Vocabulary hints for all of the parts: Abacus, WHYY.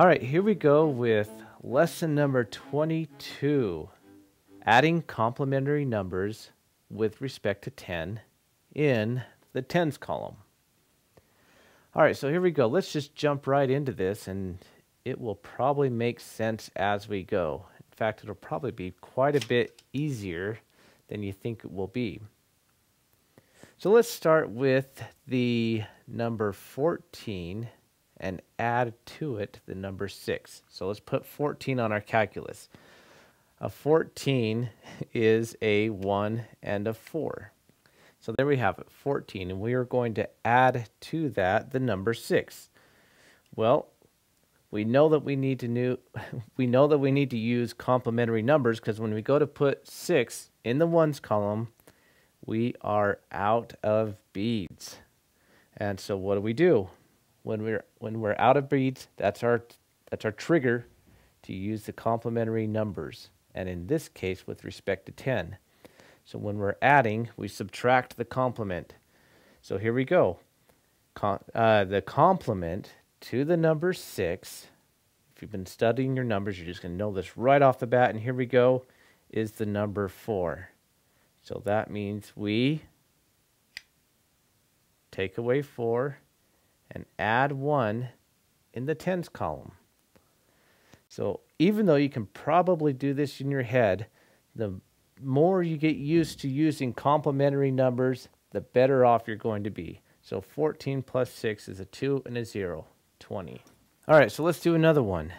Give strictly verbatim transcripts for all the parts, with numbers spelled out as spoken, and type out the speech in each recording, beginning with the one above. All right, here we go with lesson number twenty-two, adding complementary numbers with respect to ten in the tens column. All right, so here we go. Let's just jump right into this, and it will probably make sense as we go. In fact, it'll probably be quite a bit easier than you think it will be. So let's start with the number fourteen and add to it the number six. So let's put fourteen on our calculus. A fourteen is a one and a four. So there we have it, fourteen, and we are going to add to that the number six. Well, we know that we need to new, we know that we need to use complementary numbers, because when we go to put six in the ones column, we are out of beads. And so what do we do? When we're when we're out of beads, that's our that's our trigger to use the complementary numbers, and in this case with respect to ten. So when we're adding, we subtract the complement. So here we go. Con uh, the complement to the number six, if you've been studying your numbers, you're just going to know this right off the bat, and here we go, is the number four. So that means we take away four and add one in the tens column. So even though you can probably do this in your head, the more you get used to using complementary numbers, the better off you're going to be. So fourteen plus six is a two and a zero, twenty. All right, so let's do another one.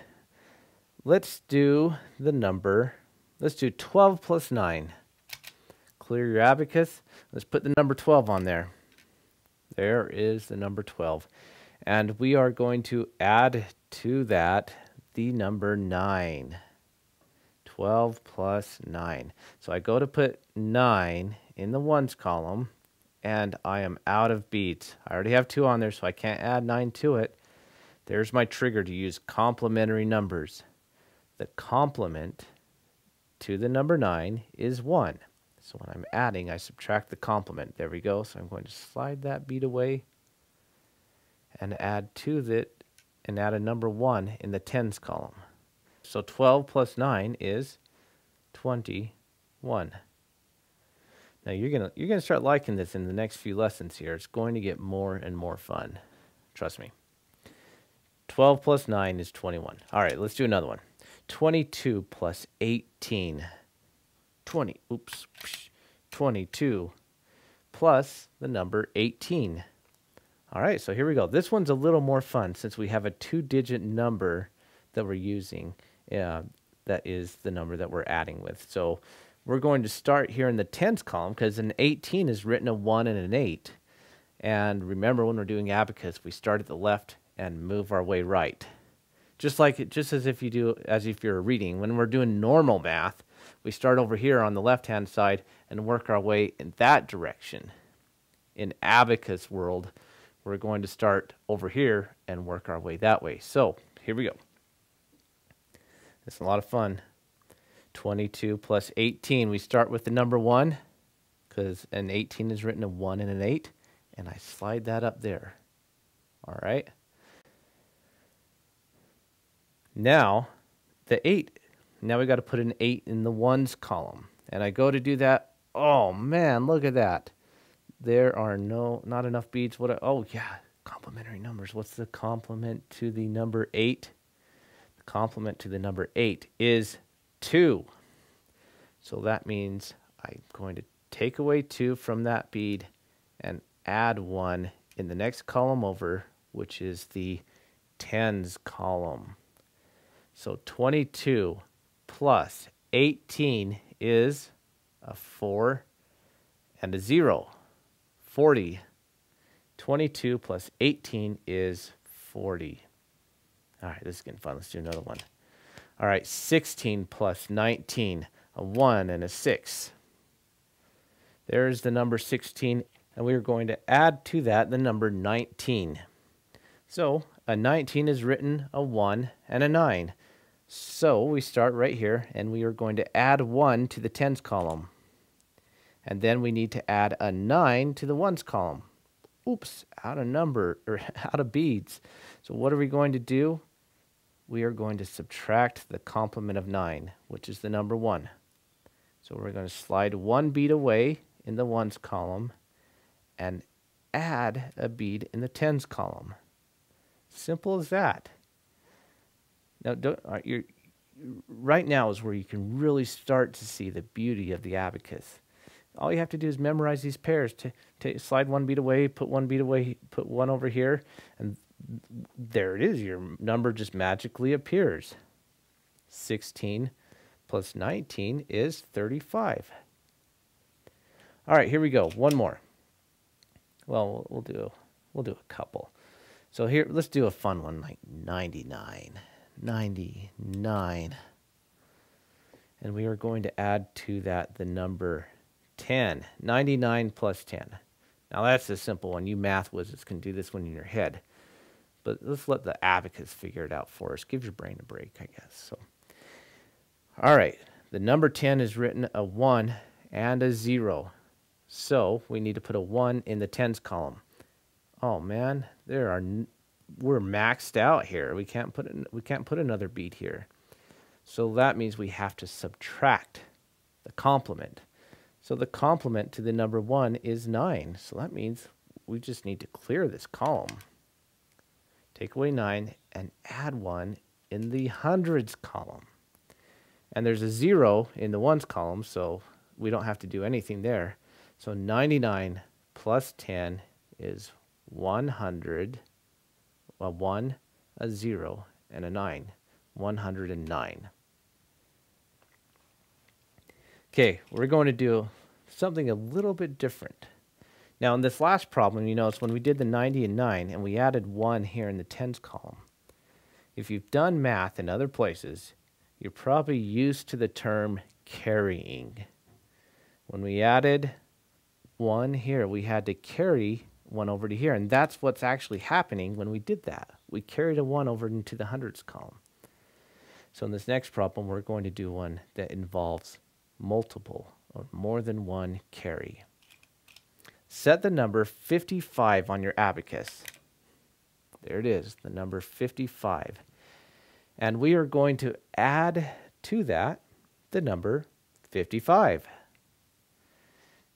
Let's do the number, let's do twelve plus nine. Clear your abacus. Let's put the number twelve on there. There is the number twelve. And we are going to add to that the number nine. twelve plus nine. So I go to put nine in the ones column, and I am out of beads. I already have two on there, so I can't add nine to it. There's my trigger to use complementary numbers. The complement to the number nine is one. So when I'm adding, I subtract the complement. There we go. So I'm going to slide that bead away and add to that, and add a number one in the tens column. So twelve plus nine is twenty-one. Now you're gonna you're gonna start liking this in the next few lessons here. It's going to get more and more fun. Trust me. twelve plus nine is twenty-one. All right, let's do another one. twenty-two plus eighteen. twenty, oops, twenty-two plus the number eighteen. All right, so here we go. This one's a little more fun since we have a two-digit number that we're using. Uh, that is the number that we're adding with. So we're going to start here in the tens column, because an eighteen is written a one and an eight. And remember, when we're doing abacus, we start at the left and move our way right. Just like it, just as if you do, as if you're reading. When we're doing normal math, we start over here on the left-hand side and work our way in that direction. In abacus world, we're going to start over here and work our way that way. So here we go. It's a lot of fun. twenty-two plus eighteen. We start with the number one, because an eighteen is written a one and an eight, and I slide that up there. All right. Now, the eight. Now we got to put an eight in the ones column, and I go to do that. Oh man, look at that! There are no, not enough beads. What? I, oh yeah, complementary numbers. What's the complement to the number eight? The complement to the number eight is two. So that means I'm going to take away two from that bead and add one in the next column over, which is the tens column. So twenty-two plus eighteen is a four and a zero. forty. twenty-two plus eighteen is forty. All right, this is getting fun. Let's do another one. All right, sixteen plus nineteen, a one and a six. There's the number sixteen, and we are going to add to that the number nineteen. So a nineteen is written a one and a nine. So we start right here, and we are going to add one to the tens column. And then we need to add a nine to the ones column. Oops, out of number, or out of beads. So what are we going to do? we are going to subtract the complement of nine, which is the number one. So we're going to slide one bead away in the ones column and add a bead in the tens column. Simple as that. Now, don't, you're, right now is where you can really start to see the beauty of the abacus. All you have to do is memorize these pairs. To, to slide one bead away, put one bead away, put one over here, and there it is. Your number just magically appears. sixteen plus nineteen is thirty-five. All right, here we go. One more. Well, we'll do we'll do a couple. So here, let's do a fun one like ninety-nine. ninety-nine. And we are going to add to that the number ten. ninety-nine plus ten. Now that's a simple one. You math wizards can do this one in your head. But let's let the abacus figure it out for us. Give your brain a break, I guess. So, all right. The number ten is written a one and a zero. So we need to put a one in the tens column. Oh man, there are n we're maxed out here. We can't put in, we can't put another bead here. So that means we have to subtract the complement. So the complement to the number one is nine. So that means we just need to clear this column. Take away nine and add one in the hundreds column. And there's a zero in the ones column, so we don't have to do anything there. So ninety-nine plus ten is one hundred. A one, a zero, and a nine. one hundred nine. Okay, we're going to do something a little bit different. Now, in this last problem, you notice when we did the ninety and nine, and we added one here in the tens column. If you've done math in other places, you're probably used to the term carrying. When we added one here, we had to carry one over to here, and that's what's actually happening when we did that. We carried a one over into the hundreds column. So in this next problem, we're going to do one that involves multiple or more than one carry. Set the number fifty-five on your abacus. There it is, the number fifty-five. And we are going to add to that the number fifty-five.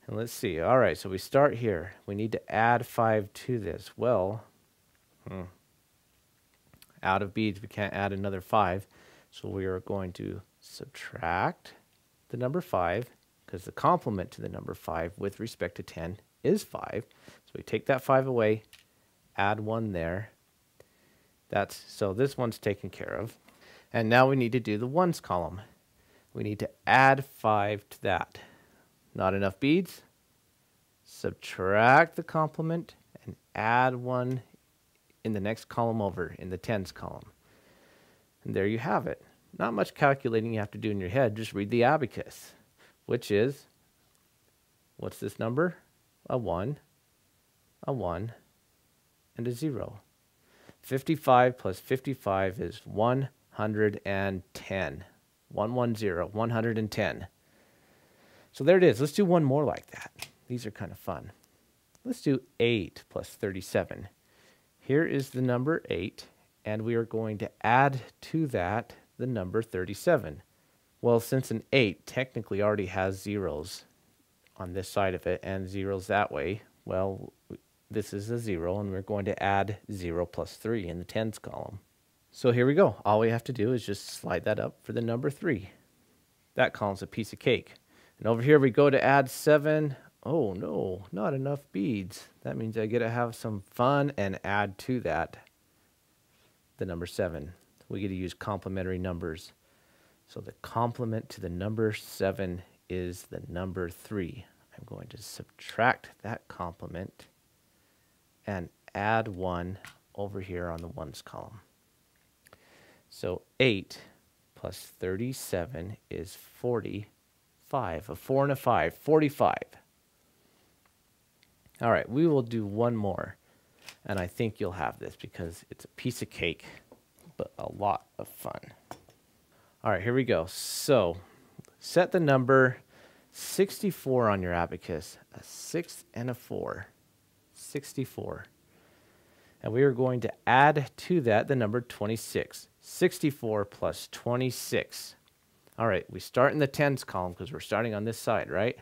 And let's see. All right, so we start here. We need to add five to this. Well, hmm, out of beads, we can't add another five. So we are going to subtract the number five, because the complement to the number five with respect to ten is five. So we take that five away, add one there. That's, so this one's taken care of. And now we need to do the ones column. We need to add five to that. Not enough beads, subtract the complement, and add one in the next column over, in the tens column. And there you have it. Not much calculating you have to do in your head, just read the abacus, which is, what's this number? A one, a one, and a zero. fifty-five plus fifty-five is one hundred ten. one hundred ten, one hundred ten. So there it is. Let's do one more like that. These are kind of fun. Let's do eight plus thirty-seven. Here is the number eight, and we are going to add to that the number thirty-seven. Well, since an eight technically already has zeros on this side of it and zeros that way, well, this is a zero, and we're going to add zero plus three in the tens column. So here we go. All we have to do is just slide that up for the number three. That column's a piece of cake. And over here we go to add seven. Oh no, not enough beads. That means I get to have some fun and add to that the number seven. We get to use complementary numbers. So the complement to the number seven is the number three. I'm going to subtract that complement and add one over here on the ones column. So eight plus thirty-seven is forty. Five, a four and a five, forty-five. All right, we will do one more, and I think you'll have this because it's a piece of cake, but a lot of fun. All right, here we go. So set the number sixty-four on your abacus, a six and a four, sixty-four. And we are going to add to that the number twenty-six. sixty-four plus twenty-six. All right, we start in the tens column because we're starting on this side, right?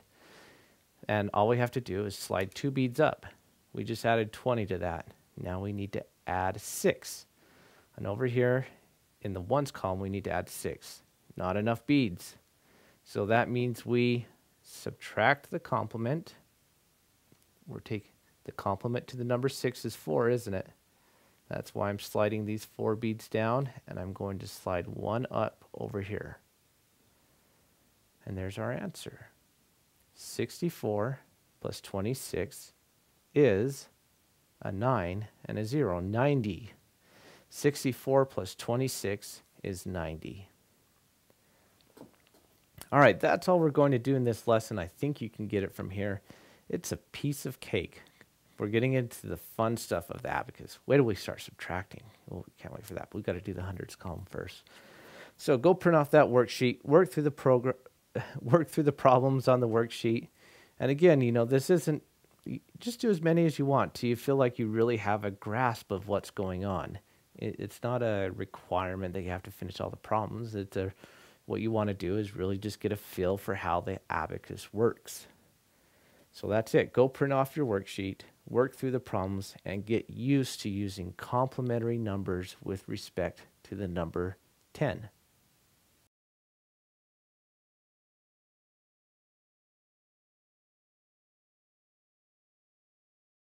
And all we have to do is slide two beads up. We just added twenty to that. Now we need to add six. And over here in the ones column, we need to add six. Not enough beads. So that means we subtract the complement. We're taking the complement to the number six is four, isn't it? That's why I'm sliding these four beads down, and I'm going to slide one up over here. And there's our answer. sixty-four plus twenty-six is a nine and a zero, ninety. sixty-four plus twenty-six is ninety. All right, that's all we're going to do in this lesson. I think you can get it from here. It's a piece of cake. We're getting into the fun stuff of the abacus. Where do we start subtracting? Well, we can't wait for that, but we've got to do the hundreds column first. So go print off that worksheet, work through the program, work through the problems on the worksheet. And again, you know, this isn't, just do as many as you want till you feel like you really have a grasp of what's going on. It, it's not a requirement that you have to finish all the problems. It's a, what you want to do is really just get a feel for how the abacus works. So that's it. Go print off your worksheet, work through the problems, and get used to using complementary numbers with respect to the number ten.